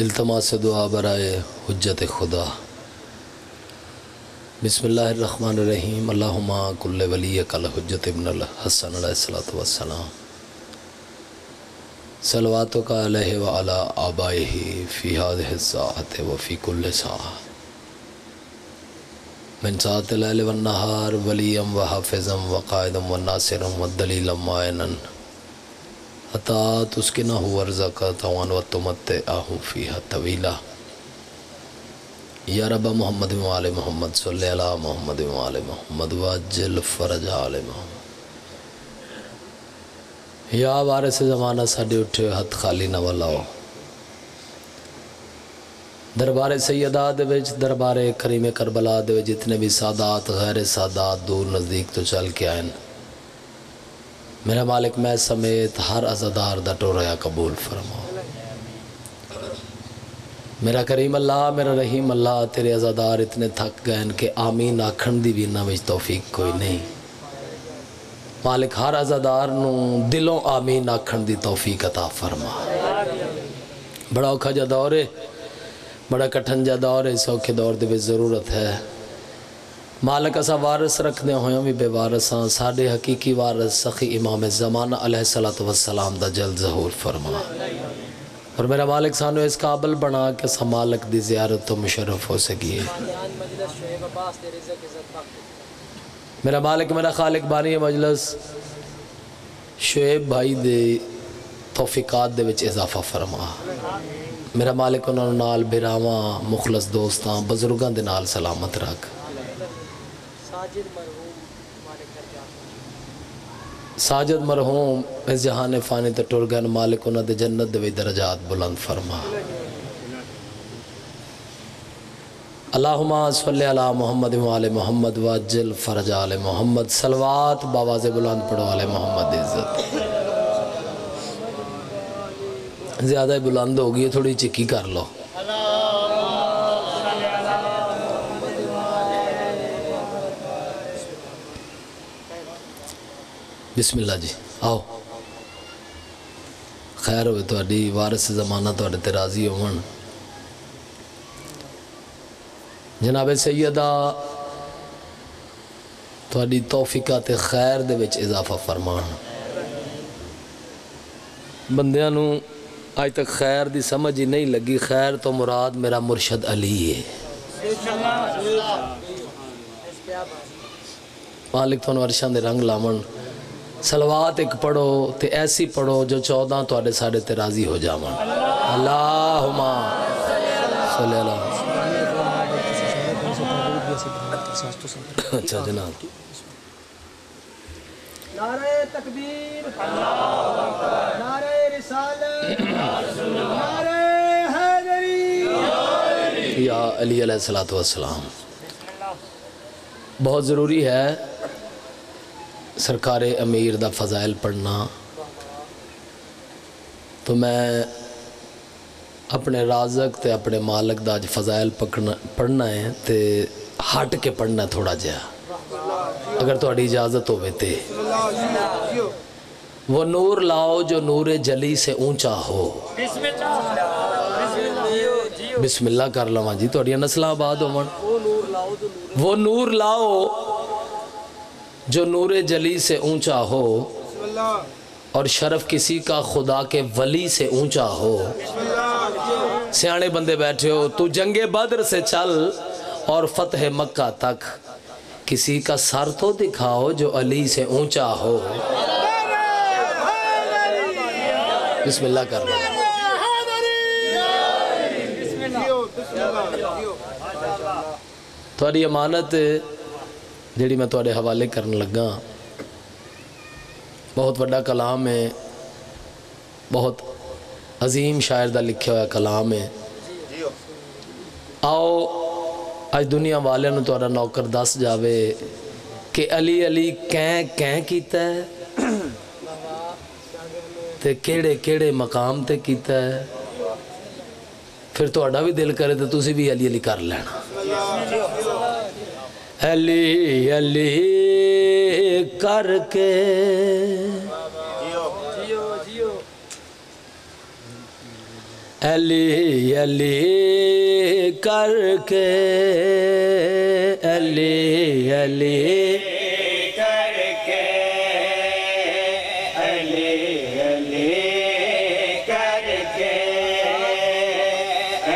इल्तमास से दुआ बराए हुज्जत खुदा। बिस्मिल्लाहिर्रहमानिर्रहीम। अल्लाहुम्मा कुल्ले वलियकल हुज्जत इब्नुल हसन अलैहिस्सलातु वस्सलाम। सलवातो का अलैहि व अला आबाइही फ़ी हाज़िहिस साअति व फ़ी कुल्लि साअह मिन साअतिल लैलि वन नहार वलियम व हाफ़िज़म व क़ाइदम व नासिरम व दलीलम व आइनन अता तुस्के न हो अर्ज़ा का तवान व तुमत आहू फ़ीहा तवीला। या रब मोहम्मद वाले मोहम्मद सल्ले अला मोहम्मद वाले मोहम्मद वाजिल फ़रज आले मोहम्मद। या वारिस ज़माना साडे उठे हथ खाली न वलाओ। दरबारे सैयदा दे विच दरबारे करीमे करबला दे जितने भी सादात गैर सादात दूर नज़दीक तो चल के आए। मेरा मालिक मैं समेत हर अज़ादार दा टोरा कबूल फरमाओ। मेरा करीम अल्लाह मेरा रहीम अल्लाह तेरे अज़ादार इतने थक गए कि आमीन आखण दी भी इन्हां विच तौफीक कोई नहीं। मालिक हर अज़ादार नू दिलों आमीन आखण दी तौफीक अता फरमा। बड़ा औखा जा दौर है, बड़ा कठिन जा दौर है। इस औखे दौर दे विच ज़रूरत है मालिक असा वारस रखदे होयां भी बेवारसां। साडे हकीकी वारस सखी इमाम ज़माना अलैहिस्सलातु वस्सलाम दा जल ज़हूर फरमा। और मेरा मालिक सानू इस काबिल बना के असा मालिक दी ज़ियारत तो मुशर्रफ हो सकिए। मेरा मालिक मेरा खालिक बानी मजलस शुएब भाई दे तौफीकात दे विच इजाफा फरमा। मेरा मालिक उन्हां नूं नाल बिरावां मुखलस दोस्तां बजुर्गां दे नाल सलामत रख। साजिद मरहूम इस जहान फानी तो टुर गए मालिक उन्होंने जन्नत दे दर्जात बुलंद फरमा। अल्लाहुम्मा सल्ले अला मोहम्मद वाले मोहम्मद वाजिल फ़रज आले मोहम्मद। सलवात बावाज़े बुलंद पढ़ो वाले मोहम्मद। इज़्ज़त ज़्यादा ही बुलंद हो गई, थोड़ी चिक्की कर लो। बिस्मिल्लाह जी आओ। खैर होवे तुहाडी, वारिस ज़माना तुहाडे ते राज़ी होवन। जनाबे सैयदा तुहाडी तौफीका ते खैर दे विच इजाफा फरमान। बंदियां नूं अज तक खैर दी समझ ही नहीं लगी। खैर तो मुराद मेरा मुर्शद अली है। मालिक तुहानूं अरशां दे रंग लावन। सलवात एक पढ़ो तो ऐसी पढ़ो जो 14 तुहाडे साढ़े ते राज़ी हो जावन। अल्लाहुम्मा सल्ले अला। अच्छा जनाब, नारे तकबीर, अल्लाहु अकबर, नारे रिसालत, नारे हैदरी, या अली अलैहिस्सलातु वस्सलाम। बहुत ज़रूरी है सरकार अमीर दा फ़ज़ाइल पढ़ना। तो मैं अपने राज़क ते अपने मालक दा अज फ़ज़ाइल पढ़ना है ते हट के पढ़ना थोड़ा जहा, अगर तुहाडी इजाज़त होवे ते। वो नूर लाओ जो नूर जली से ऊंचा हो। बिस्मिल्लाह कर लवां जी, तुहाडियां नस्लां आबाद होवन। वो नूर लाओ जो नूरे जली से ऊंचा हो, और शरफ किसी का खुदा के वली से ऊंचा हो। सियाने बंदे बैठे हो, तू जंगे बद्र से चल और फतेह मक्का तक, किसी का सर तो दिखाओ जो अली से ऊंचा हो। बिस्मिल्लाह कर लो। थोड़ी अमानत जिहड़ी मैं तुहाडे हवाले करन लगा, बहुत वड्डा कलाम है, बहुत अजीम शायर दा लिखा हुआ कलाम है। आओ अज दुनिया वाले नूं तुहाडा नौकर दस जावे कि अली अली कैं कैं कीता है ते केड़े केड़े मकाम ते कीता है। फिर तुहाडा भी दिल करे तो तुसीं भी अली अली कर लेना। अली अली करके अली अली करके, अली अली करके, अली अली करके,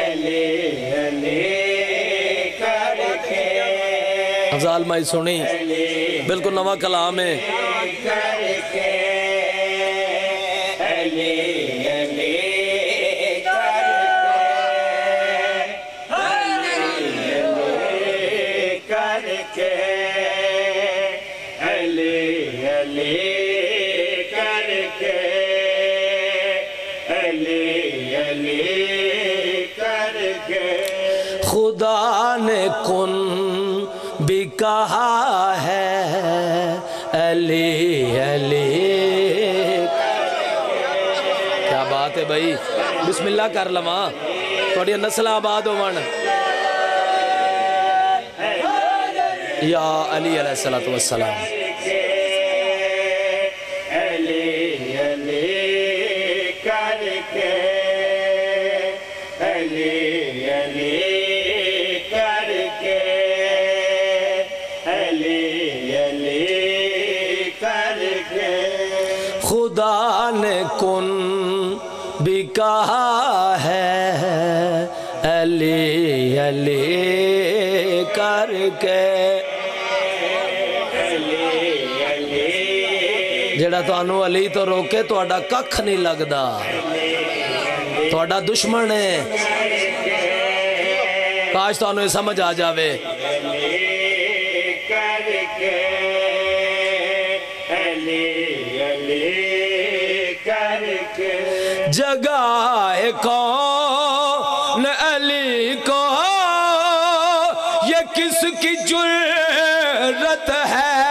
अली अली करके। गज़ल माई सुनी, बिल्कुल नवा कलाम है। खुदा ने कुन भी कहा है अली अली। क्या बात है भाई, बिस्मिल्लाह कर लवा, थोड़ी नस्ल आबाद होवन। या अली अलैहिस्सलातु वस्सलाम। खुदा ने कुन भी कहा है अली अली करके। जेड़ा तुहानू अली तो रोके तुहाडा कख नहीं लगदा, तुहाडा दुश्मन है। काश तुहानू समझ आ जावे। जगह कौन अली को, ये किसकी जुर्रत है।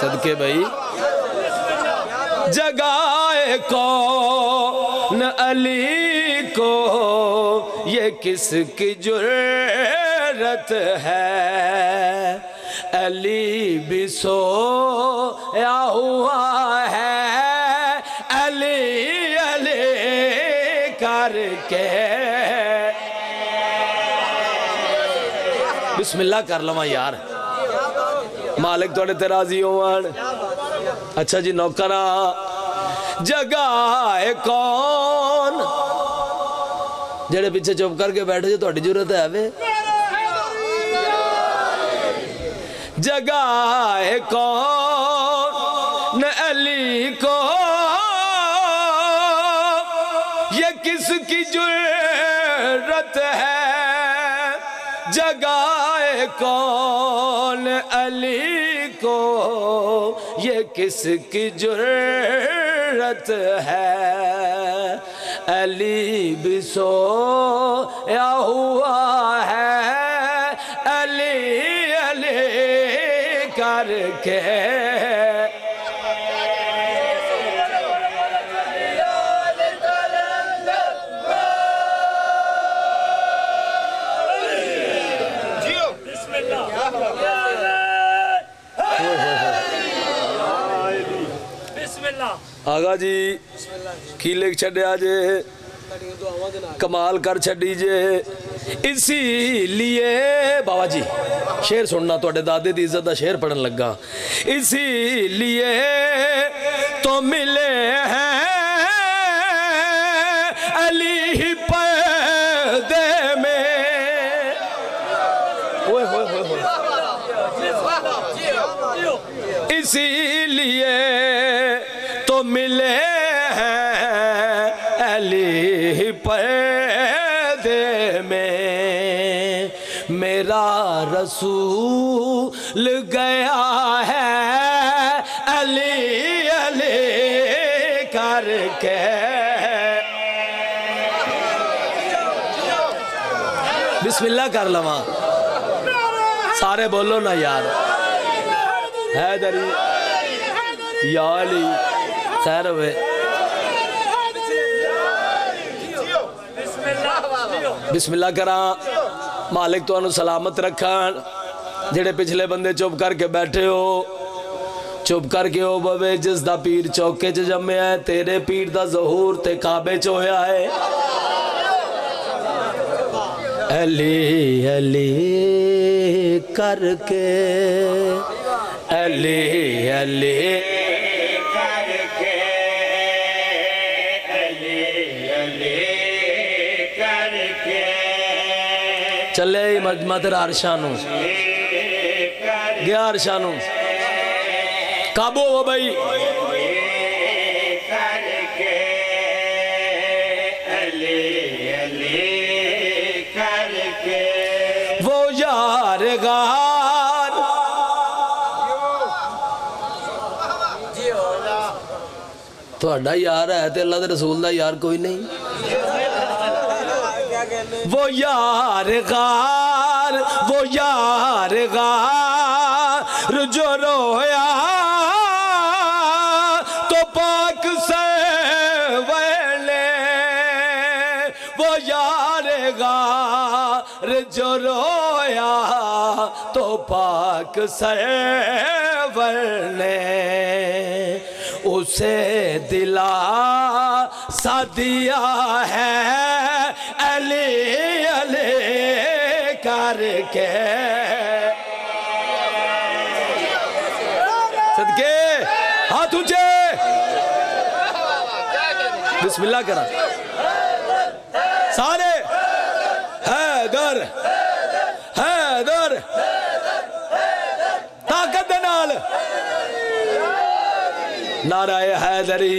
सदके भाई, जगह कौन अली को, ये किसकी जुर्रत है। अली भी सोया हुआ है अली अली करके। बिस्मिल्लाह कर लवा यार, मालिक थोड़े ते राजी होवन। अच्छा जी नौकरा, जगह कौन, जेड़े पीछे चुप करके बैठे जो थोड़ी जरूरत है वे। जगह कौन अली को, ये किसकी जुर्रत है। जगाए कौन अली को, ये किसकी जुर्रत है। अली भी सोया हुआ है अली अली करके। आगा जी की लिख छड्या जे, कमाल कर छड़ी जे। इसीलिए बाबा जी शेर सुनना, तुहाडे दादे दी इज्जत दा शेर पढ़न लगा। इसीलिए तो मिले हैं अली ही पर्दे में। ओए होए होए होए। इसीलिए तो मिले हैं अली पर्दे में। मेरा रसूल गया है अली अली करके। बिस्मिल्लाह कर लवा, सारे बोलो ना यार। हैदरी या अली खैर हुए। बिस्मिल्लाह करा, मालिक तुहानू सलामत रखन। जेड़े पिछले बंदे चुप करके बैठे हो, चुप करके ओ बवे जिस दा पीर चौके च जमया है, तेरे पीर दा जहूर ते काबे च होया है। अली अली करके, अली अली करके, अली अली करके चले मजमा तेरा अरशानू गया, अरशानू काबू हो भाई। वो यार गार थोड़ा यार है ते अल्लाह के रसूल का यार कोई नहीं। वो यार गार, वो यार गार जो रोया जो रोया तो पाक सरवर ने उसे दिला सा दिया है। अली अली करके सदके हाथ ऊंचे बिस्मिल्लाह करा सारे। हैदर हैदर ताकत दे नाल नाराए हैदरी।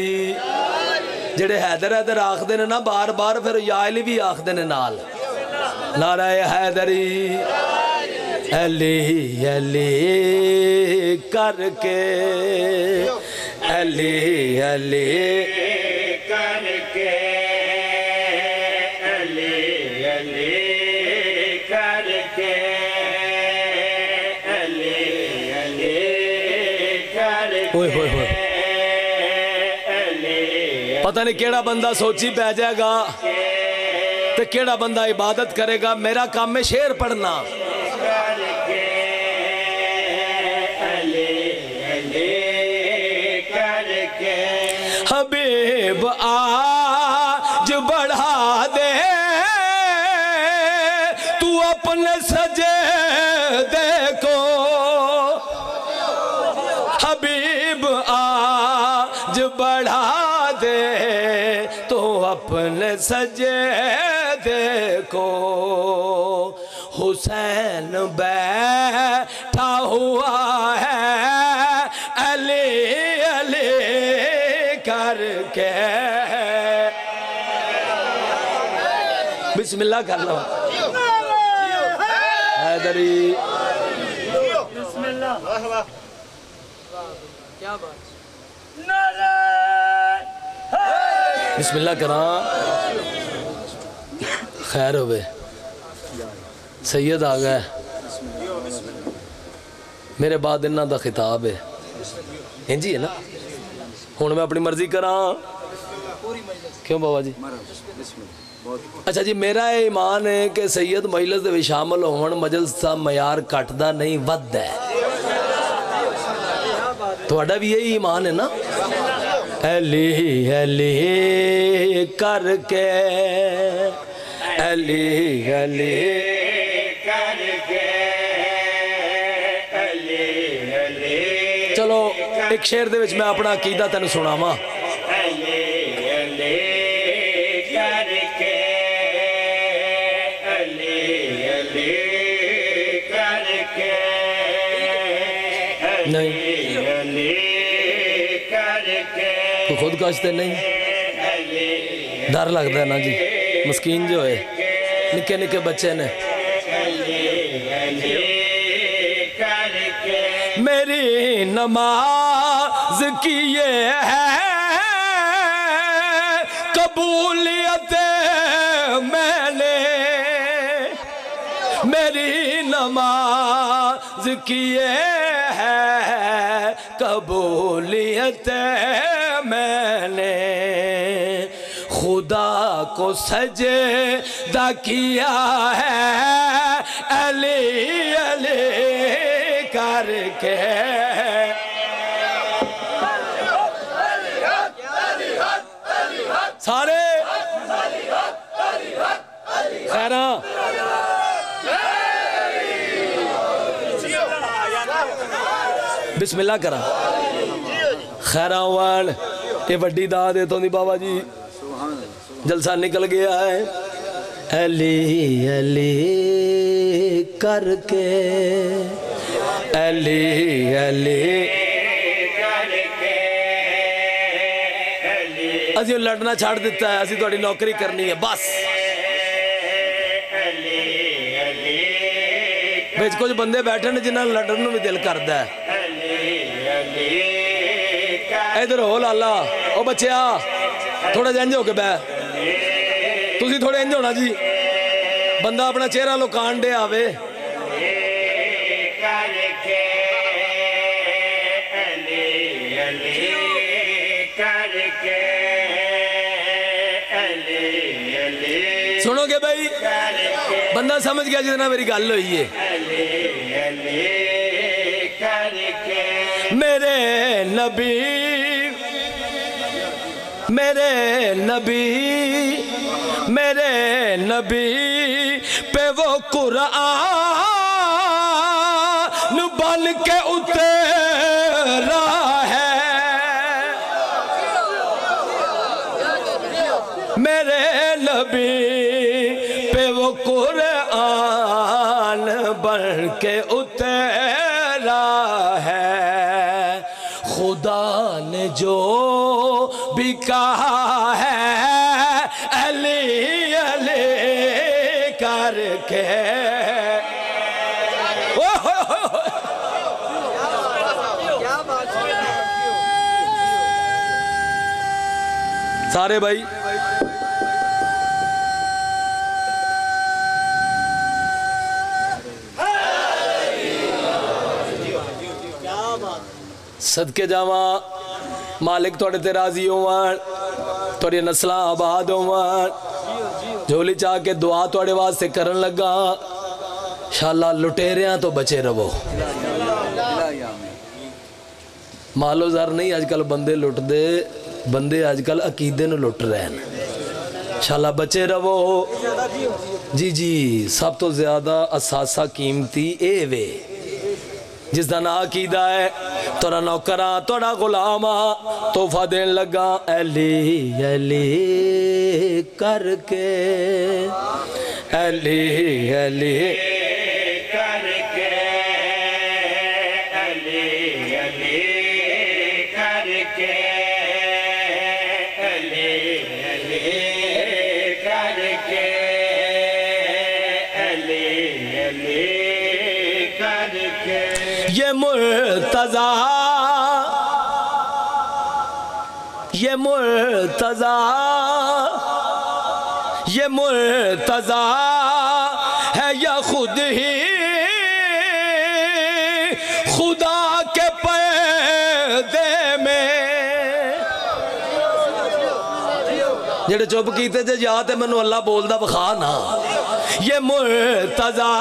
जेडे हैदर हैदर आखदे ने ना बार बार फिर या अली भी आखदे ने नाल नाराए हैदरी। अली अली करके, अली अली करके पता नहीं केड़ा बंदा सोची पै जाएगा तो केड़ा बंदा इबादत करेगा। मेरा काम में शेर पढ़ना। हबीब आज बढ़ा दे तू अपने सजे देखो। हबीब आज बढ़ा अपने सजे देखो। हुसैन बैठा हुआ है अली अली करके बिस्मिल्लाह कर लो हैदरी। बिस्मिल्लाह क्या बात नारा बिस्मिल्लाह करा। खैर हो बे सैयद आ गए मेरे बाद इन्हों का खिताब है इंजी है ना। हुण मैं अपनी मर्जी करा क्यों बाबा जी। अच्छा जी मेरा ये ईमान है कि सैयद मजलिस दे विच शामिल होण मजलिस दा मयार घटदा नहीं वधदा है। तुहाडा भी यही ईमान है ना। अली अली करके, अली अली करके अली अली। चलो एक शेर दे विच मैं अपना अकीदा तैनूं सुनावां। अली अली करके, अली अली करके नहीं खुद कशते नहीं डर लगता है ना जी। मस्कीन जो है निके निके बच्चे ने। मेरी नमाज की ये है कबूलियत मैंने। मेरी नमाज की ये है कबूलियत मैंने। खुदा को सजदा किया है अली अली करके। नारा। बिस्मिल्लाह करा खैरा वाल ये वड्डी दाद है तो नहीं बाबा जी जलसा निकल गया है। अली अली करके अली अली असि लड़ना छाड़ दिता है असि थोड़ी नौकरी करनी है बस। बिच कुछ बंदे बैठे ने जिन्हें लड़न भी दिल करता है। इधर हो लाला ओ बच्चा थोड़ा जंज होके बह तुसी थोड़े इंज होना जी बंदा अपना चेहरा लुकाण दे आवे। सुनोगे भाई बंदा समझ गया जितना मेरी गल हुई है। मेरे नबी पे वो कुरान बन के उतरा है। मेरे नबी पे वो कुरान बन के उतरा है। खुदा ने जो भी कहा है अली करके सारे भाई सदके जावा मालिक थोड़े ते राजी होवान थोड़ी नस्ल आबाद होवान झोली चाह के दुआ थोड़े वास्ते करन लगा। शाला लुटेरिया तो बचे रहो मालो जर नहीं अजकल बंदे लुटते बंदे अजकल अकीदे नूं लुट रहे हैं। शाला बचे रहो जी जी सब तो ज्यादा असासा कीमती ए वे जिसका ना अकीदा है। तोरा नौकरा तोरा गुलामा तोहफा देन लगा। अली अली करके अली अली करके अली अली करके अली अली करके अली अली करके ये मुर्तजा है या खुद ही खुदा के पर्दे में जेड़े चुप कीते जे या ते मैनू अल्लाह बोलदा विखा ना। ये मुर्तजा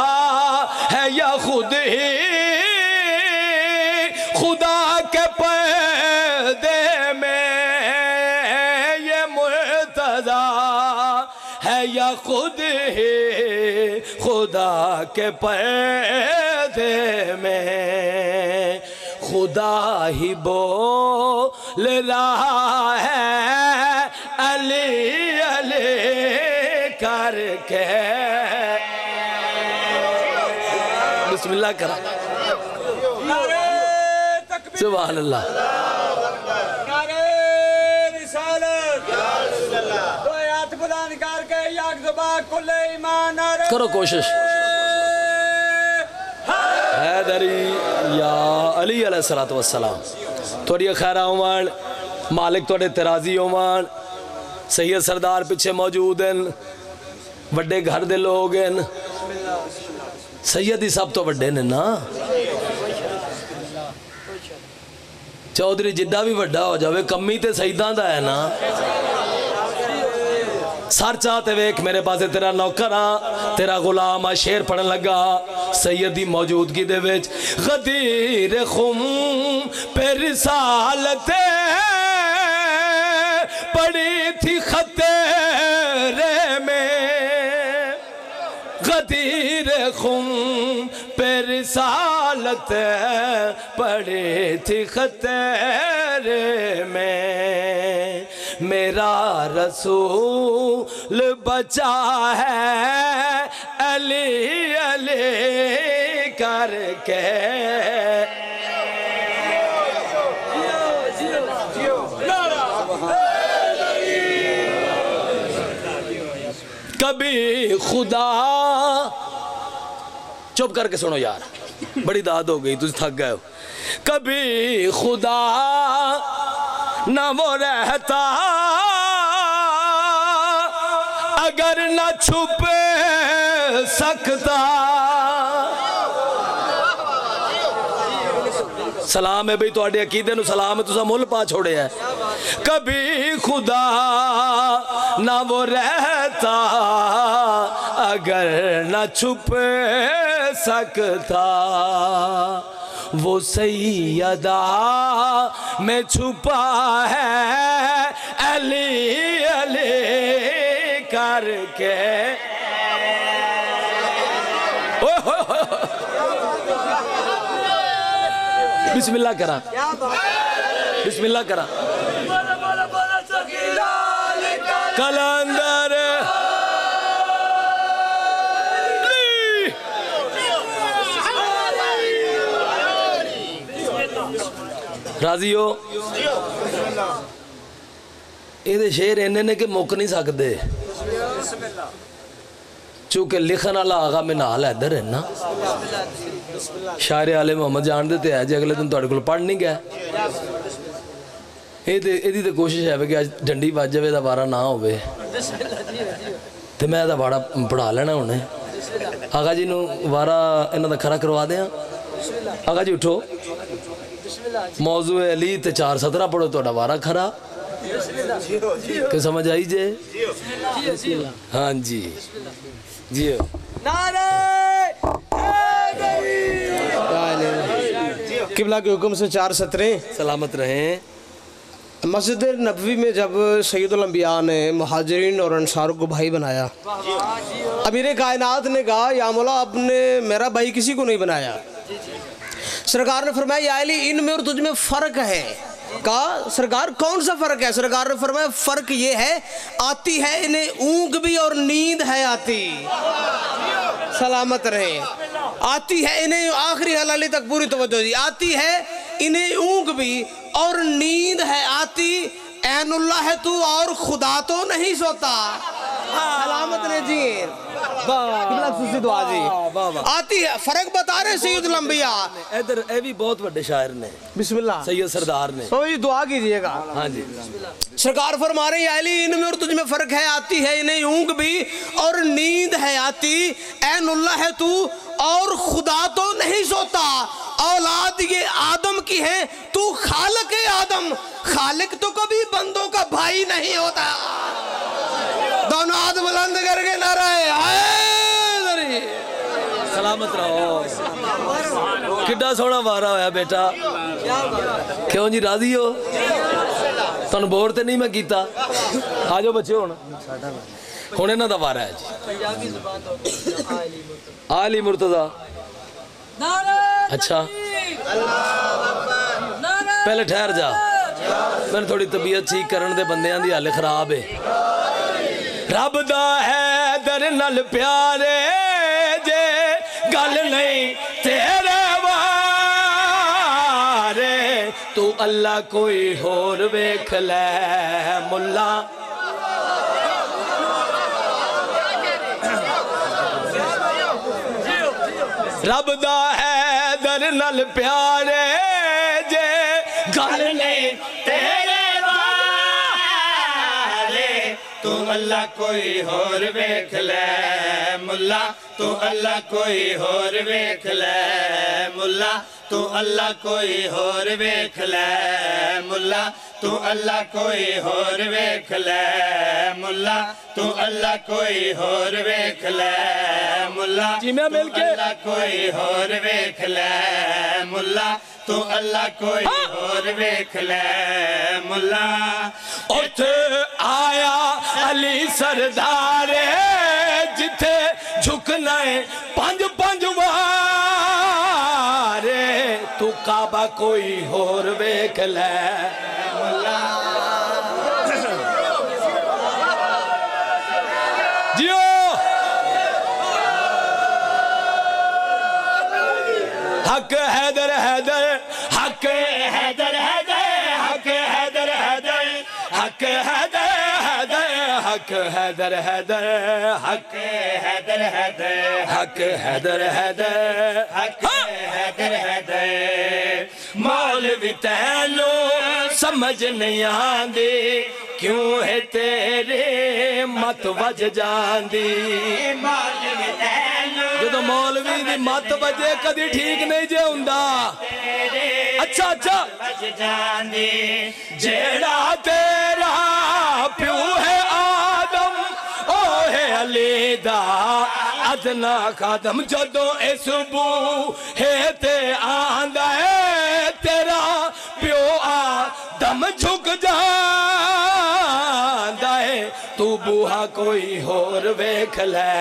है या खुद ही खुदा के पर्दे में। ये मुर्तजा है या खुद ही खुदा के पर्दे में। खुदा ही बोल रहा है अली अली करके। बिस्मिल्लाह करा सुभान अल्लाह नारे रिसालत या रसूल अल्लाह दो हाथ बुलंद करके याक ज़ुबा कुल ईमान नारे करो कोशिश। हैदरी या अली अलैहिस्सलातु वस्सलाम थोड़ी खैरा होवान मालिक थोड़े तराजी होवान सैयद सरदार पीछे मौजूद हैं वड्डे घर दे लोग हैं सैयद ही सब तो वड्डे ने ना। चौधरी जिद्दा भी वड्डा हो जावे कमी तो सईदां दा है ना। सर चाहते वेख मेरे पास तेरा नौकर आ तेरा गुलाम आ शेर पढ़न लगा सैयदी मौजूदगी दे विच। गदीर खुम पे रिसालते पढ़ी थी खतेरे में गदीर खुम पे रिसालत पढ़े थी खतरे में, मेरा रसूल बचा है अली अली करके। कभी खुदा चुप करके सुनो यार, बड़ी दाद हो गई, तुझे थक गए हो। कभी खुदा ना वो रहता अगर ना छुप सकता। सलाम है भाई तो अकीदे नू सलाम है, तुसा मुल पा छोड़े है। कभी खुदा ना वो रहता अगर ना छुप सकता, वो सैयदा में छुपा है अली अली करके। बिस्मिल्लाह करा, बिस्मिल्लाह करा। कलंदर राजी हो, ये शेर इन्ने ने कि मुक नहीं सकते, चूंकि लिखने वाला आगा में नाल इधर है ना। शायर आले मोहम्मद जानते तो है जी, अगले दिन तुहाडे कोल पढ़ नहीं गया। ये तो कोशिश है कि अज डंडी बज जाए, तो वारा ना हो, तो मैं वारा पढ़ा लेना हूँ। आगा जी नू वारा इन्हों का खरा करवा दें। आगा जी उठो, मौजू अली तो 4:17 पढ़ो, तुहाडा वारा खरा कि समझ आई जे। हाँ जी जियो किबला के हुक्म से 4:17 सलामत रहें। मस्जिद नबवी में जब सैयदुल अंबिया ने महाजरीन और अंसार को भाई बनाया, अमीर कायनात ने कहा या मौला आपने मेरा भाई किसी को नहीं बनाया। सरकार ने फरमाया या अली इनमें और तुझ में फ़र्क है। कहा सरकार कौन सा फ़र्क है? सरकार ने फरमाया फ़र्क ये है आती है इन्हें ऊँग भी और नींद है आती। सलामत रहे। आती है इन्हें आखिरी हलाली तक पूरी तवज्जो दी। आती है इन्हें ऊँग भी और नींद है आती, ऐनुल्लाह है तू और खुदा तो नहीं सोता। सलामत रहे जी। आती है फर्क बता रहे सैयदुल अंबिया इधर ए भी बहुत बड़े शायर ने, बिस्मिल्लाह सैयद सरदार ने, तो ये दुआ कीजिएगा। हाँ जी सरकार फरमा रही है अली इनमें और तुझ में फर्क है, आती है इन्हें ऊँग भी और नींद है आती, ऐनुल्लाह है तू और खुदा तो नहीं सोता। औलाद ये आदम की है, तू खालिक है आदम, खालिक तो कभी बंदों का भाई नहीं होता। दोनों हाथ बुलंद करके नारा है। सलामत रहो। कितना सोहना वारा होया बेटा, क्यों जी राजी हो? तुहानू बोर तो नहीं मैं कीता। आ जाओ बच्चे, हुण इन्हां दा वारा है जी। आली मुर्तजा अच्छा पहले ठहर जा, मैंने थोड़ी तबीयत ठीक करन दे, बंदियां दी हालत खराब है। रब दा है दर नल प्यारे जे गल नहीं तेरे वारे, तू अल्लाह कोई होर वेख लै मुल्ला। रब दा है दर नल प्यारे जे गल नहीं तेरे वारे, तू अल्लाह कोई होर वेख लै मुल्ला, तू अल्लाह कोई होर वेख लै मुल्ला, तू अल्लाह कोई होर वेख लै मुल्ला, तू अल्लाह कोई होर वेख लै मुल्ला, तू अल्लाह कोई होर वेख लै मुल्ला, अल्लाह कोई होर वेख लै मुल्ला, तू अल्लाह कोई होर वेख लै मुल्ला। उठ आया अली सरदारे जिथे झुक कहना है पांच पांच वारे तू काबा कोई होर वेख ले। हक हैदर हैदर हक हैदर हैदर हक हैदर हैदर हक हैदर हैदर हक हैदर हैदर हक हैदर हैदर हक हैदर हैदर हक हैदर हैदर। मौलवी तैनू समझ नहीं आंदी क्यों है तेरे मत वज जांदी। मौलवी जो मौलवी की मत बजे कभी ठीक नहीं जे हुंदा। अच्छा अच्छा जेड़ा तेरा प्यो है आदम ओ है अली दा अदना खादम जदों इस बू है ते आंदा है तेरा प्यो आदम झुक जांदा है तू बूहा कोई होर वेख ले।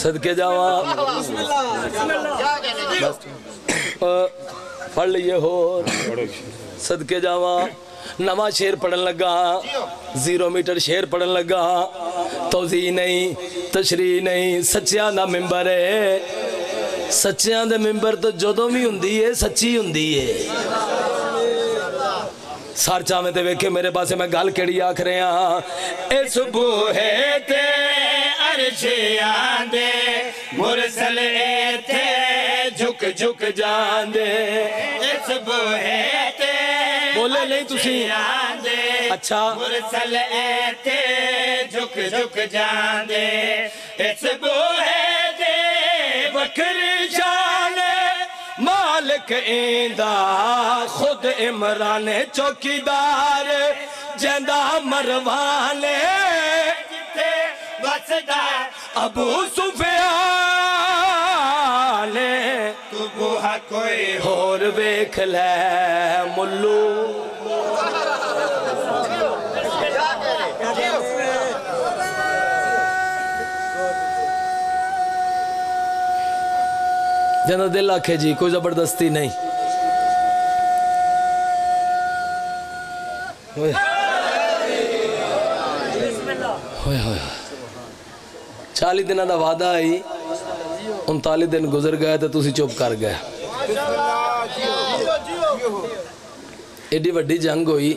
सदके जावा पढ़ लिये हो सदके जावा। नवा शेर पढ़न लगा 0 मीटर शेर पढ़न लगा तौजी नहीं तशरी नहीं सच्चिया दा मिंबर है। सच्चिया दे मिंबर तो जदों भी हुंदी है सच्ची हुंदी है। सर चावे ते वेखे मेरे पास मैं गल केड़ी आख रहा ए सुबूहे ते अर्शियां दे मुरसल ते झुक झुक जांदे। ए सुबूहे ते बोले नहीं तुसी अच्छा मुरसल ते झुक झुक जांदे। ए सुबूहे ते वखरी जाने मालिक इंदा खुद इमरान चौकीदार जेंदा मरवाने जिते बसदा अबू सुफियान तू बूहा कोई होर वेख ले। मुल्लू जन दिल आखे जी कोई जबरदस्ती नहीं। चाली दिन का वादा आई 39 दिन गुजर गए तो तुसी चुप कर गए। एडी वड्डी जंग हुई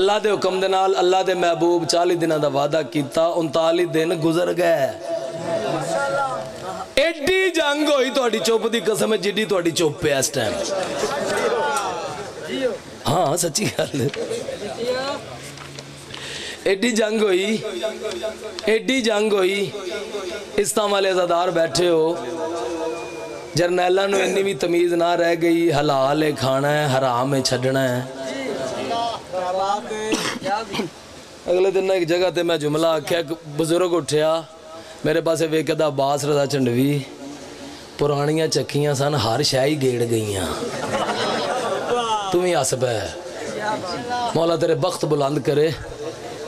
अल्लाह के हुक्म दे नाल अल्लाह के महबूब 40 दिन का वादा किया 39 दिन गुजर गए। एडी जंग होई तुहाडी चुप दी कसम जिडी तुहाडी चुप है इस टाइम। हाँ सच्ची गल एडी जंग होई एडी जंग होई। इस्तां वाले अज़ादार बैठे हो जरनैलां नूं इन्नी भी तमीज़ ना रह गई हलाल है खाना है हराम है छड्डना है। अगले दिन एक जगह ते मैं जुमला आख्या बुजुर्ग उठ्या मेरे पास वेख दा बास रजा चंडवी पुरानियां चक्कियां सन हर शाही गेड़ गईयां तू ही हस पै। मौला तेरे बख्त बुलंद करे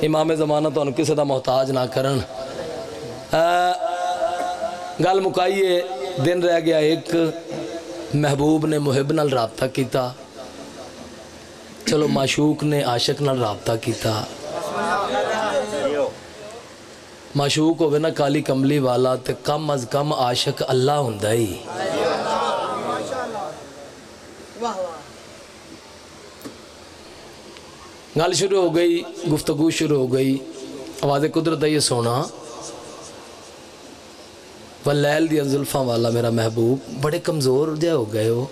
इमाम जमाना तुहानू किसी का मोहताज ना करन। गल मुकाईए दिन रह गया एक महबूब ने मुहिब नाल राबता किया चलो माशूक ने आशक नाल राबता किया। माशूक होवे ना काली कमली वाला तो कम अज कम आशक अल्लाह हुंदा ही। गल शुरू हो गई गुफ्तगू शुरू हो गई आवाज़ कुदरत ये सोना व लैल दी जुल्फा वाला मेरा महबूब बड़े कमज़ोर जहा हो गए हो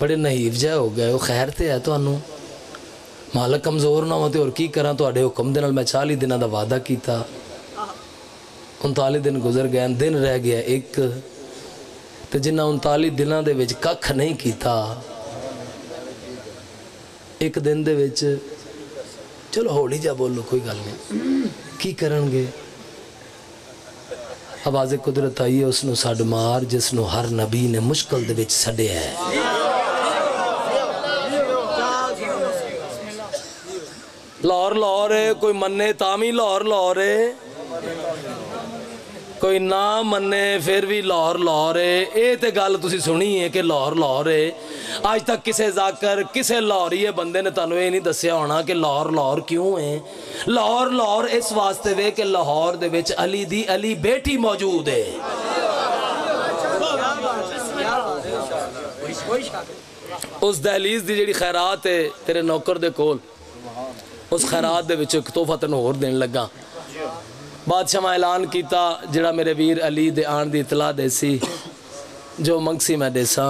बड़े नहीफ जहा हो गए हो। खैर तो है तुहानू मालक कमज़ोर ना हो तो और की करा तुहाडे हुक्म दे नाल मैं 40 दिनों का वादा किया 39 दिन गुजर गए दिन रह गया एक तो जिन्ना 39 दिनों के विच कख नहीं किया एक दिन दे विच चलो हौली जा बोलो कोई गल नहीं की करनगे आवाज़ कुदरत आई है उसनों सड मार जिसनों हर नबी ने मुश्किल दे विच सड़े है। लाहौर लाहौर है, कोई मन्ने तामी लाहौर लाहौर है, कोई ना मन्ने फिर भी लाहौर लाहौर है। ये तो गल तुसी सुनी है कि लाहौर लाहौर है। अज तक किसे जाकर किसे लाहौरीए बंदे ने तुहानूं ये नहीं दस्सिया होना कि लाहौर लाहौर क्यों है। लाहौर लाहौर इस वास्ते वे कि लाहौर दे विच अली दी अली बेटी मौजूद है। उस दहलीज दी जिहड़ी खैरात है तेरे नौकर दे कोल, उस खैरात दे विच इक तोहफा तैनूं होर देण लगा। बादशाह ऐलान किया जिहड़ा मेरे वीर अली दे आण दी इतला देसी जो मंगसी मैं देसा।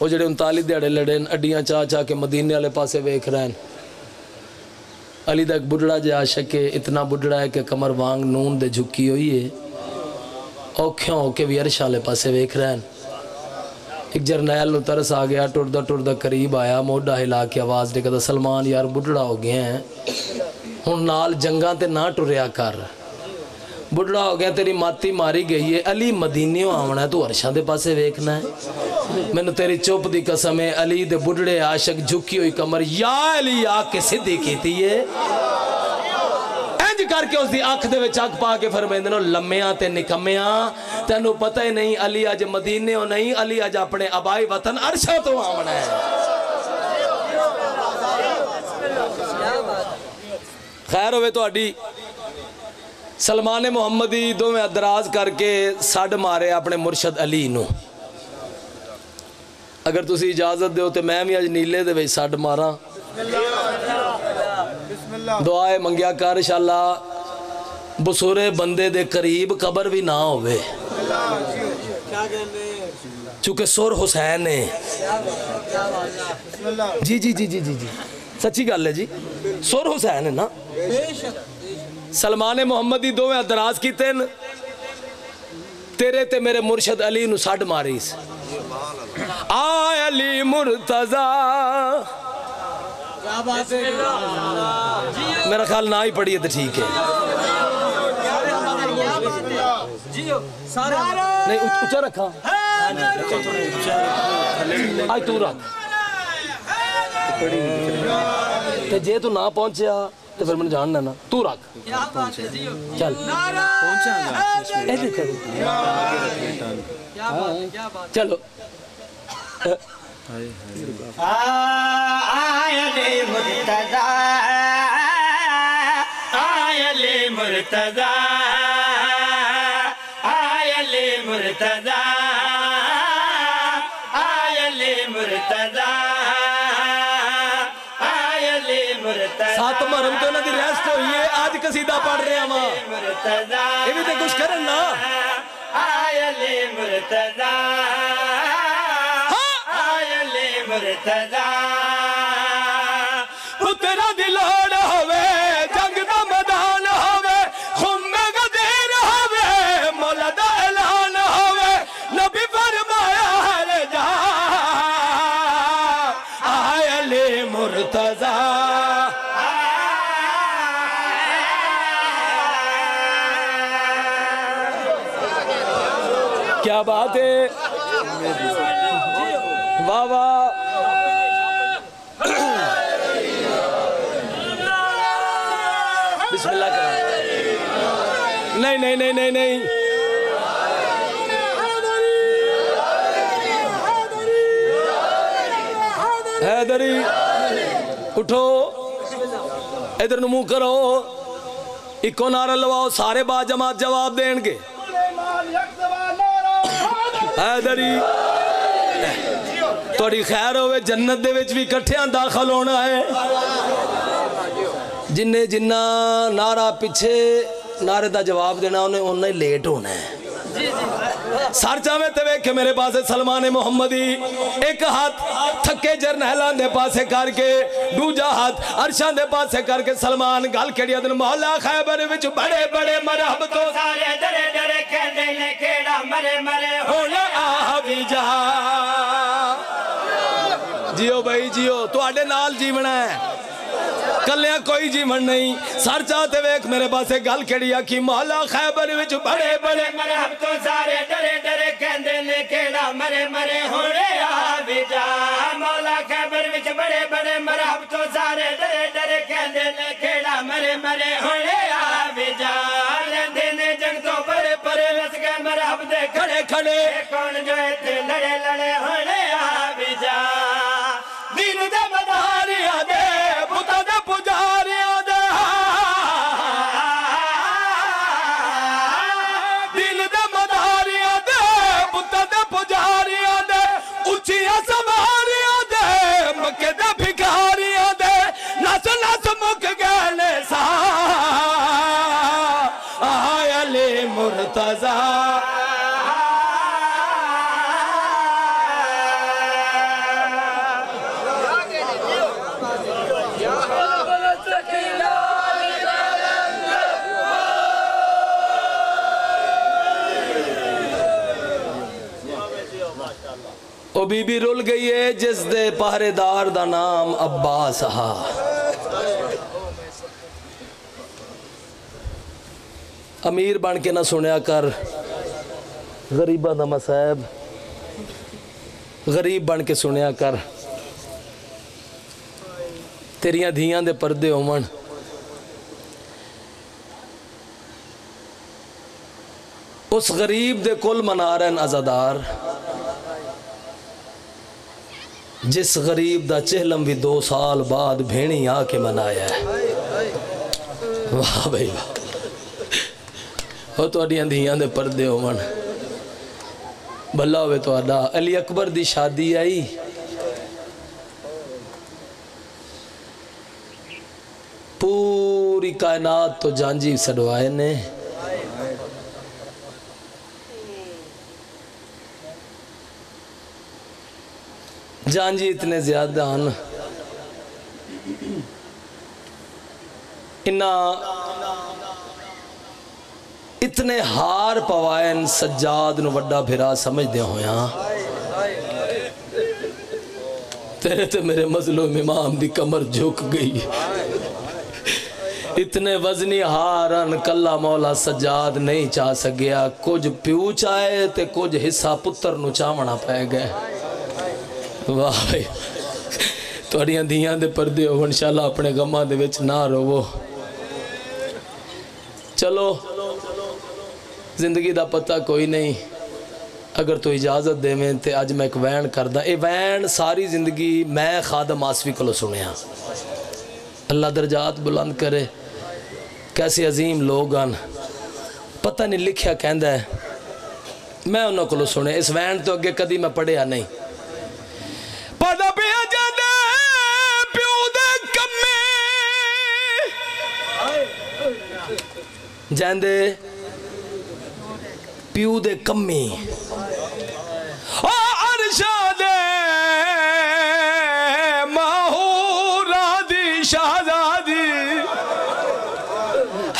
वो जो 39 दिहाड़े लड़े अड्डियाँ चाह चाह के मदीने वाले पासे वेख रहे हैं। अली दा एक बुढ़ड़ा जिहा आशिक है, इतना बुढ़ड़ा है कि कमर वांग नून दे झुकी हुई है। औखे होके भी अरश वाले पासे वेख रहे हैं। एक जरनैल नूं तरस आ गया, टुरदा टुरदा करीब आया, मोढ़ा हिला के आवाज़ निकलदा सलमान यार बुढ़ड़ा हो गया है, हुण नाल जंगां ते ना टुरिया कर, बुढ़ा हो गया, तेरी माती मारी गई है। अली मदीनियों आवना है, तू अर्शां दे पासे वेखना है। मैनू तेरी चुप दी कसम है। अली दे बुढ़े आशक झुकी हुई कमर या अली आके सिद्धी कीती है। इंज करके उसकी अख दे विच अख पा के फरमाइंदे ने लम्मियां ते निकम्मियां तैनू पता ही नहीं अली अज मदीनियों नहीं, अली अज अपने आबाई वतन अर्शां तो आवना है। खैर होवे तुहाडी सलमाने मुहम्मदी दोवें अदराज करके सड मारे अपने मुर्शद अली नू। अगर तुसी इजाजत दो तो मैं भी अज नीले दे विच सड मारा। दुआए मंगिया कर शाला बसूरे बंदे दे करीब कबर भी ना होवे, चूंकि सुर हुसैन है। जी जी जी जी जी जी सच्ची गल है जी, सुर हुसैन है ना। सलमान मुहम्मदी दोवें अदराज कीते न, तेरे ते मेरे मुर्शद अली नू सड मारी। आए अली मुर्तजा, मेरा ख्याल ना ही पढ़िए तो ठीक है। नहीं ऊंचा रखा, आज तू रख ते जे तू ना पहुंचया तो फिर मैं जानना ना, तू रख चल चलो। आयले मुर्तजा आयले मुर्तजा आयले मुर्तजा सात मरम तो ना दी रेस्ट हो ये आज कसीदा पढ़ रहे हैं। वहाँ ये भी तो कुछ करन ना। आयले मुर्तजा आयले मुर्तजा तेरा दिल होड़ होवे जंग दा मैदान होवे खुम्मे गदीर होवे मौला दा ऐलान होवे नबी फरमाया हर जा। आयले मुर्तजा क्या बात है, वाह वाह। बिस्मिल्लाह करो। नहीं नहीं नहीं नहीं नहीं हैदरी उठो, इधर मुंह करो, इको नारा लगाओ, सारे बाजमात जवाब देंगे। हैदरी थोड़ी खैर होवे जन्नत दे विच भी इकट्ठियां दाखिल होना है। जिन्ने जिन्ना नारा पिछे नारे का जवाब देना उन्हें उन्ना ही लेट होना है। सर चावे ते वेखे मेरे पास सलमान मुहम्मदी, एक हाथ थके जरनैलां दे पासे करके दूजा हाथ अर्शां दे पासे करके सलमान गल केड़ी दिन मौला खैबर विच बड़े बड़े मरहब तो सारे डरे डरे कहंदे ने केड़ा मरे मरे हुण आ भी जा। जियो भाई जियो, तुहाडे नाल जीवना है। कल्या कोई जीवन नहीं। सर चाहते वेख मेरे पास गल केड़ी आखी मौला खैबर विच बड़े बड़े मरहब तो सारे डरे डरे कहंदे ने केड़ा मरे मरे होणे आवे जा। मौला खैबर विच बड़े बड़े मरहब तो सारे डरे डरे कहंदे ने केड़ा मरे मरे होणे आवे जा। लेंदे ने जग तो परे परे रस गए मरहब दे खड़े खड़े कौन जो इत्थे लड़े लड़े होणे आवे जा। दीन दे बधारिया दे पुता दे पुजारिया दे दीन दे बधारिया दे पुता दे पुजारिया दे उचिया सवारिया दे मक्के दे भिखारिया दे नस नस मुक गए सा अली मुर्तजा। ओ बीबी रुल गई है जिस दे पहरेदार दा नाम अब्बास हा। अमीर बन के ना सुनिया कर गरीबा दा मसाइब, गरीब बन के सुनिया कर। तेरिया धीया दे पर्दे होवन। उस गरीब दे कुल मना रहे आजादार जिस गरीब दा चेहलम भी 2 साल बाद भेणी आके मनाया है। वाह भाई वाह। और तुहाडियां धीयां दे पर्दे होवन, भला होवे तुहाडा। अली अकबर दी शादी आई, पूरी कायनात तो जांजी सड़वाए ने। जांजी इतने ज्यादा हैं, इन्ना इतने हार पवायन सज्जाद नू वड्डा भिरा समझदे होया। तेरे ते मेरे मजलूम इमाम दी कमर झुक गई। इतने वजनी हारन कला मौला सज्जाद नहीं चाह सकिया। कुछ प्यू चाहे ते कुछ हिस्सा पुत्र नू चावना पै गए। वाह भाई तुहाडियां धीयां दे पर्दे हो। इंशाल्लाह अपने गमां दे विच ना रोवो। चलो जिंदगी दा पता कोई नहीं। अगर तू इजाजत देवें तो अज मैं एक वैन करदा। ये वैन सारी जिंदगी मैं खादम आसवी कोलों सुनिया। अल्लाह दर्जात बुलंद करे। कैसे अजीम लोग हैं, पता नहीं लिखिया कहंदा है। मैं उन्हां कोलों सुने। इस वैन तो अगे कदी मैं पढ़िया नहीं। पढ़ा पे जाने प्यो दे कम्मी जांदे प्यो दे कम्मी ओ अरशा दे माहूरा दी शहजादी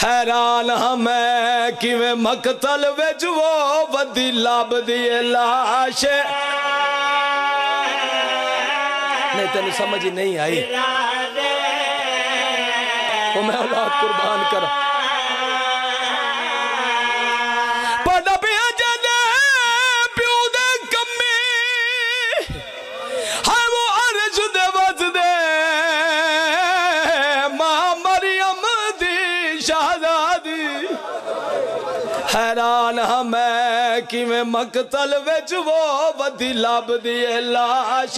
हैरान हमें किवें मकतल विच वो वदी लभदी लाश। तेन समझ ही नहीं आई। वो मैं औलाद कुर्बान करा। पता पिया जदे प्यो दे कम्मी है वो अरश दे वसदे मां मरियम दी शहजादी हैरान हमें किवें मकतल विच वो वधी लभदी ए लाश।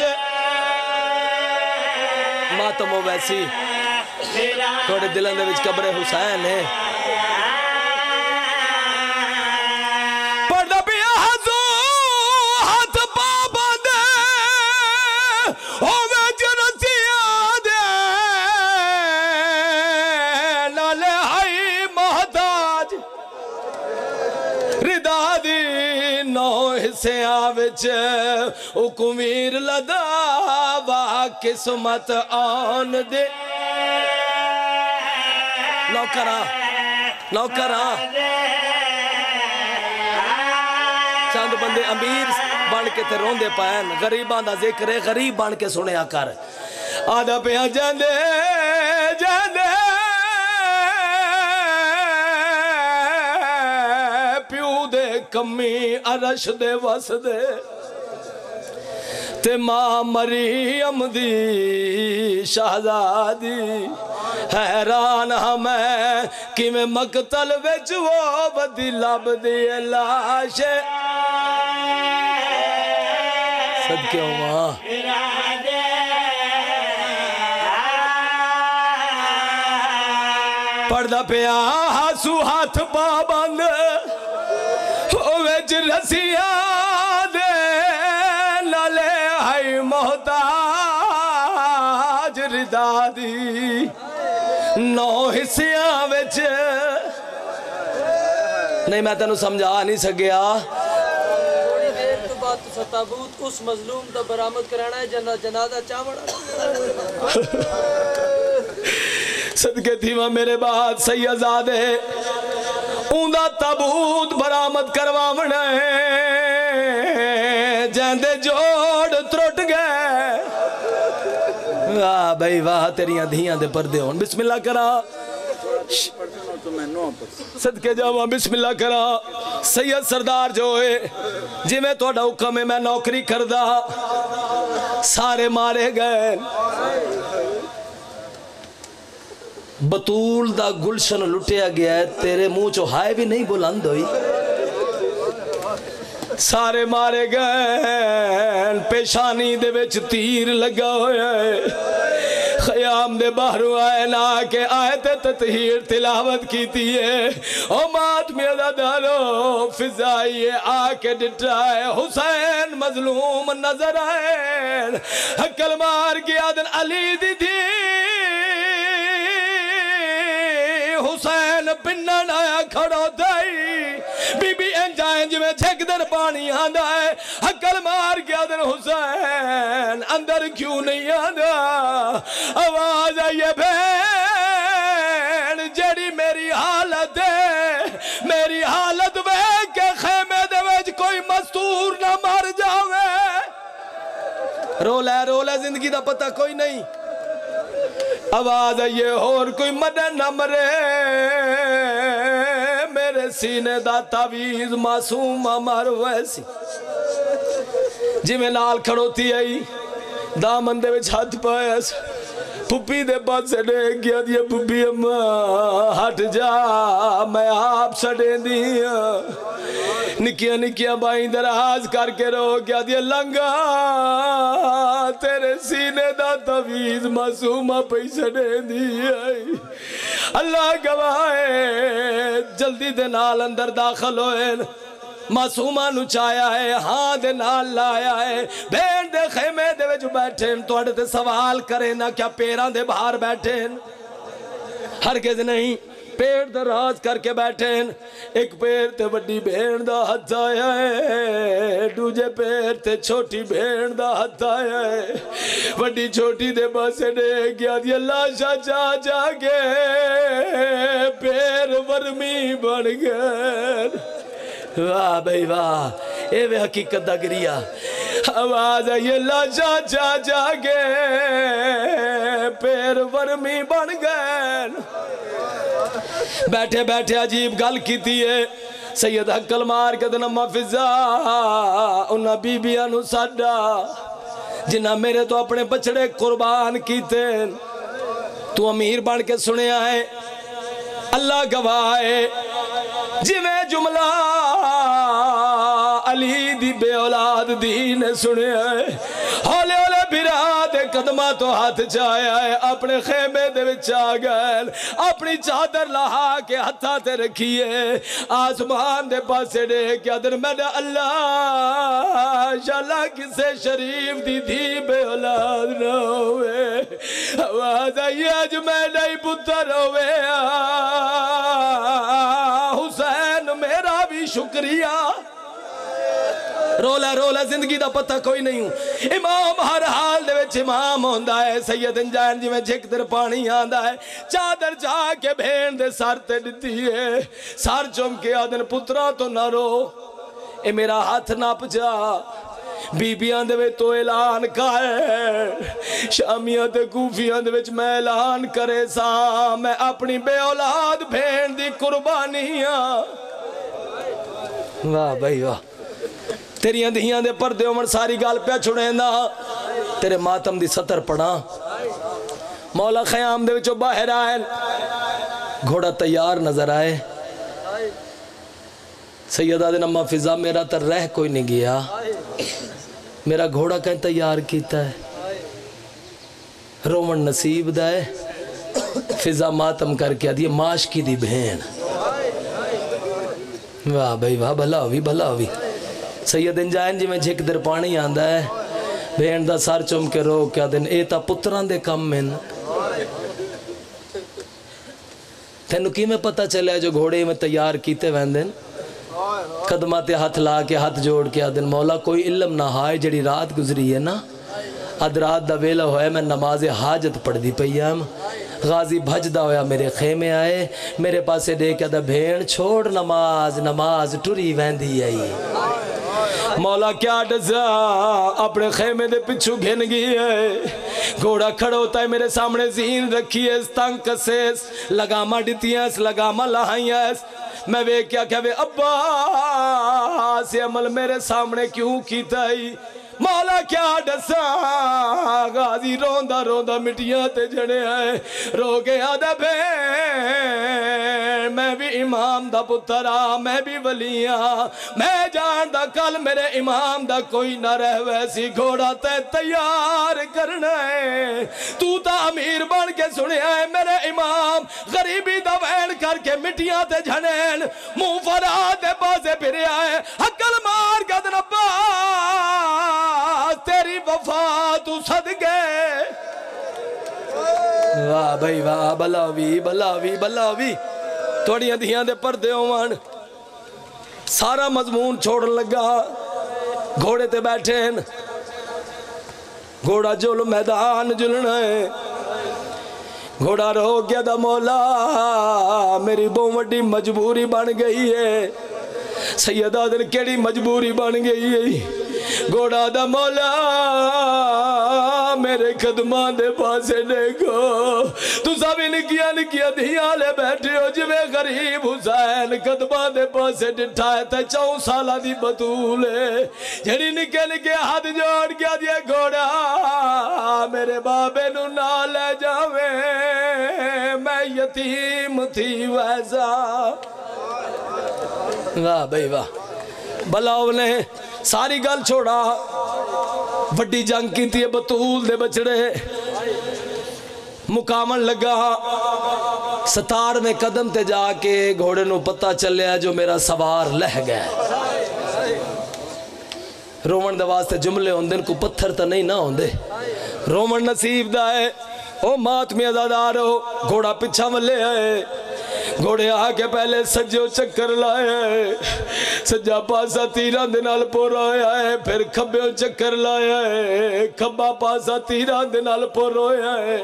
मातम वैसी थोड़े दिलों के विच कब्रे हुसैन है। पढ़ पिया हजू हाथ बाबा दे होवे जनसिया दे नाले हाई मोहताज रिदा दी 9 हिस्सिया विच हुकुमीर लदा किस्मत आन दे। नौकरा नौकरा चंद बंदे अमीर बन के ते रोंदे पैन। गरीबां दा जिक्र गरीब बन के सुनिया कर। आदा पे जांदे जदे प्यू दे कमी अरश दे वस दे ते मां मरियम दी शहजादी हैरान हमें किवें मकतल विच वो बदी लभदी लाश सदके मां पढ़दा पिया हासू हाथ पाबंद विच रसिया दे नाले हाई मोहताज रिदा दी नौ हिस्सिया विच नहीं मैं तेनू समझा नहीं सकिया। ताबूत उस मजलूम दा बरामद कराना है जनाजा चावड़ा सदके थी वह मेरे बाद सैयदादे उंदा तबूत बरामद करवावना है जैंदे जोड़ त्रुट गए। वाह भाई वाह तेरिया धियां दे परदे होन। बिस्मिल्लाह करा सदके जावा बिस्मिल्लाह करा। सैयद सरदार जो है जिमें तुहाडा हुक्म है मैं नौकरी करदा। सारे मारे गए। बतूल दा गुलशन लुटिया गया है तेरे मुंह चो हाय भी नहीं बुलंद हुई। सारे मारे गए। पेशानी दे विच तीर लगा होया है। खयाम दे बाहरों आए ना के आए ते ततहीर तिलावत कीती है। ओ मात मेरा दारो फिजाई आके डिटा है हुसैन मजलूम नजर आए। हकल मार गया दिन अली दी थी हुसैन पिन्ना आया खड़ो दाई बीबी एंजाए जिमें झक दिन पानी आंदा है। हकल मार गया दिन हुसैन अंदर क्यों नहीं आंदा। आवाज आई है भैन जड़ी मेरी हालत है मेरी हालत वे के खेमे दे विच कोई मस्तूर ना मर जावे। रोला जिंदगी दा पता कोई नहीं। आवाज आई होर कोई मदन न मरे मेरे सीने दा तावीज मासूम मार वैसी जिमें नाल खड़ोती आई दामन दे विच हाथ पाया पुप्पी दे पास डेग गया दिया पुप्पी अम्मा हट जा मैं आप सड़ेंदी निकिया निकिया बाई दराज करके रो गया दिया लंगा तेरे सीने दा तवीज मासूमा पई सड़ेंदी। अल्लाह गवाए जल्दी दे नाल अंदर दाखल होए मासूमा नुचाया है हाँ दे नाल लाया है। भेड़ दे खेमे दे विच बैठे तुहाडे ते सवाल करे ना क्या पैरां दे बाहर बैठे हरगिज़ नहीं पेड़ दा राज करके बैठे। एक पेड़ ते बड़ी भेड़ दा हथ आया है दूजे पेड़ ते छोटी भेड़ दा हथ आया है बड़ी छोटी दे पासे ने गया दिया लाशा जा जाके पेड़ वर्मी बन गए। वाह भाई वाह ये वे हकीकत दा गिरिया। आवाज आई लाशा जा जागे पैर वर्मी बन गए। बैठे बैठे अजीब गल कीती है सैयद हक्कल मार के अम्मा फिजा उन्हां बीबियां नूं साडा जिन्हां मेरे तो अपने बछड़े कुर्बान कीते तू अमीर बन के सुनिया है। अल्लाह गवाए जिमें जुमला अली दी बे औलाद दी ने सुनिया है हौले हौले बिरा दे कदमा तो हाथ जाया है अपने खेमे दे विच आ गए अपनी चादर लहा के हथा ते रखी है आसमान दे पासे ने क्या दिन मैंने अल्लाह शाला किसे शरीफ दी धी बे औलाद न होवे। आवाज आई अज मैं नहीं पुत्तर होवे हुसैन मेरा भी शुक्रिया। रोला रोला जिंदगी दा पता कोई नहीं हूँ। इमाम हर हाल दे विच इमाम होंदा है। सैयद इंजान जिवें झिकदर पानी आंदा है चादर जा के भेड़ दे सर ते दिती है सर चुम के आदन पुत्रा तो ना रो ए मेरा हाथ ना पजा बीबियां दे विच तो ऐलान कर, शामियां ते कूफियां दे विच मैं ऐलान करे सा मैं अपनी बेऔलाद भेड़ दी कुर्बानी हां। वाह भाई वाह, तेरियां धियां दे परदे उमर सारी गल पे छुड़ेंदा, तेरे मातम दी सतर पढ़ा। मौला खयाम दे विचों बाहर आए, घोड़ा तैयार नजर आए। सैयदा दे नम्मा फिजा मेरा तो रह कोई नहीं गया, मेरा घोड़ा कहीं तैयार किया है। रोवन नसीब दा है। फिजा मातम करके आदि माशकी दी भेण। वाह भाई वाह, भला होवी भला होवी। सैयद इंजान जिवें झिक दर पानी आंदा है, भेण दा सर चुम के रो क्या दिन, ए तां पुत्रां दे कम हैं। तैनूं किवें पता चलिया जो घोड़े में तैयार कीते वैंदे ने? कदमां ते हथ ला के हथ जोड़ के आदन मौला कोई इलम ना हाए जड़ी रात गुजरी है ना। अद रात दा वेला होया, मैं नमाज हाजत पढ़दी पई आम। गाजी भजदा होया मेरे खेमे आए, मेरे पासे देख आदा भेण छोड़ नमाज, नमाज टुरी वेंदी आई। मौला क्या डजा अपने खेमे दे पिछू घिन गई है। घोड़ा खड़ा होता है मेरे सामने, जीन रखी है, तंग कसे, लगामा डितियां, लगामा लहाइयां। मैं वे क्या क्या वे अब्बा से अमल मेरे सामने क्यों कीता ही? मौला क्या दसा, गाजी रोंदा रोंदा मिट्टियां ते जड़े आए। रो गया दा भेण मैं भी इमाम दा पुत्तरा, मैं भी वलिया, मैं जानदा कल मेरे इमाम दा कोई ना रह। वैसी घोड़ा ते तैयार करना है, तू ता अमीर बन के सुनिया है मेरे इमाम गरीबी दा वैन करके मिट्टियां ते झड़ेन। मुंह फरा दे पासे फिरिया है, अकल मार गद रब्बा तेरी वफा तू सदके। वाह भाई वाह, बलावी बलावी बलावी। थोड़ियां धियां दे पर्दे होवन। सारा मजमून छोड़न लगा। घोड़े ते बैठे, घोड़ा जुल मैदान जुलना है। घोड़ा रो गया दा मौला मेरी बहुत वड्डी मजबूरी बन गई है। सैयदा दिन केड़ी मजबूरी बन गई है? घोड़ा दा मौला मेरे कदमां दे पासे देखो, तुसा भी निकिया निकिया धियां ले बैठे हो जिवें गरीब हुसैन कदमां दे पासे डिठा है ते 4 साल दी बतूल है जड़ी निके निके हाथ जोड़ के आदी घोड़ा मेरे बाबे नू ना ले जावे, मैं यतीम थी वैसा। वाह भाई वाह, बलाओ ने सारी गल छोड़ा। वड्डी जंग की बतूल दे बचड़े मुकामन लगा। 17वें कदम ते जाके घोड़े नू पता चलिया जो मेरा सवार लह गया। रोवन दे वास्ते जुमले होंदे को पत्थर तो नहीं ना होंदे। रोवन नसीब दा है। ओ मात में अदादारो, घोड़ा पिछा वले है। घोड़े आके पहले सज्जो चक्कर लाए, सज्जा पासा तीरां दे नाल पोरोया है। फिर खब्बे चक्कर लाया है, खब्बा पासा तीरां दे नाल पोरोया है।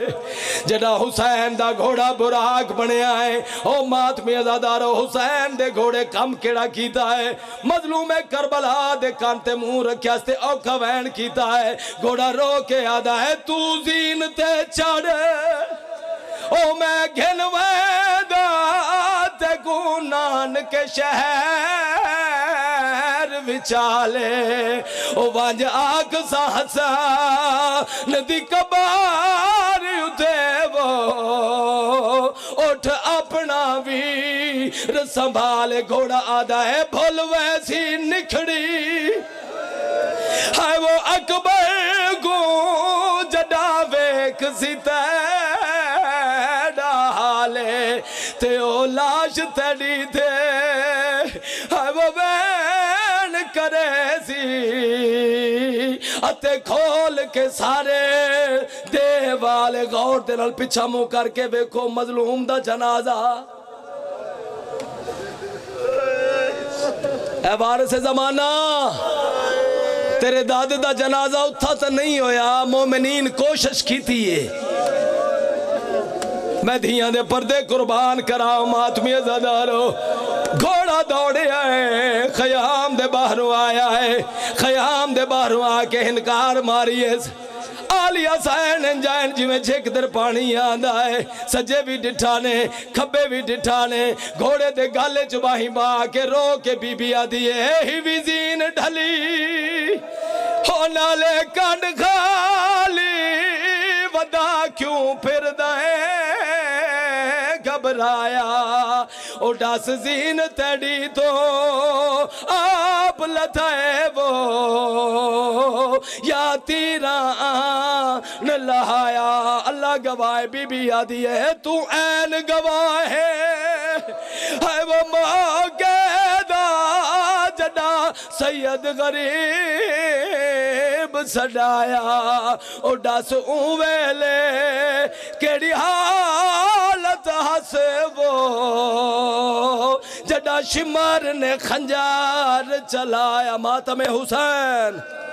जड़ा हुसैन दा घोड़ा बुराक बनया है। ओ मात में अदादारो, हुसैन दे घोड़े कम केड़ा कीता है? मजलूमे करबला दे कान ते मुंह रख्या ते औखा वैन कीता है। घोड़ा रो के आदा है तू जीन ते चढ़े, ओ मैं घिन वैदा ते गुनान के शहर विचाले। ओ वंज आग साहसा नदी कबार उते वो उठ अपना भी संभाले। घोड़ा आदा है भोल वैसी निखड़ी है वो अकबर को जड़ा वेख सीता ते ओ लाश तड़ी थे अब बैन करे सी अते खोल के सारे देवाले। गौर दे नाल पिछा मुंह करके वेखो मजलूम दा जनाजा। ऐ वारिसे जमाना, तेरे दादे दा जनाजा उत्था तो नहीं होया। मोमिनीन कोशिश कीती है मैं धियां दे पर्दे कुर्बान कराओ। मातमी ज़दारो घोड़ा दौड़े आए खयाम दे बाहर बाहरों आया है, खयाम दे बाहरों आके इनकार मारी है। आलिया सैन एंजाइन जिमें छिकदर पानी आंदा है, सजे भी डिठा ने खब्बे भी डिठा ने, घोड़े दे गाले चुबाही बा के रो के बीबी आदि ही विजीन ढली हो नाले कंड खाली वदा क्यों फिर दे घबराया ओ डस जीन तड़ी तो आप लथाए वो या तेरा न लहाया। अल्लाह गवाए बीबी आदि है तू ऐन गवाहे है वो माँ कैदा जदा सैयद गरीब सदाया ओ डस उवेले केड़ी हालत हस वो जदा शिमर ने खंजार चलाया। मातमे हुसैन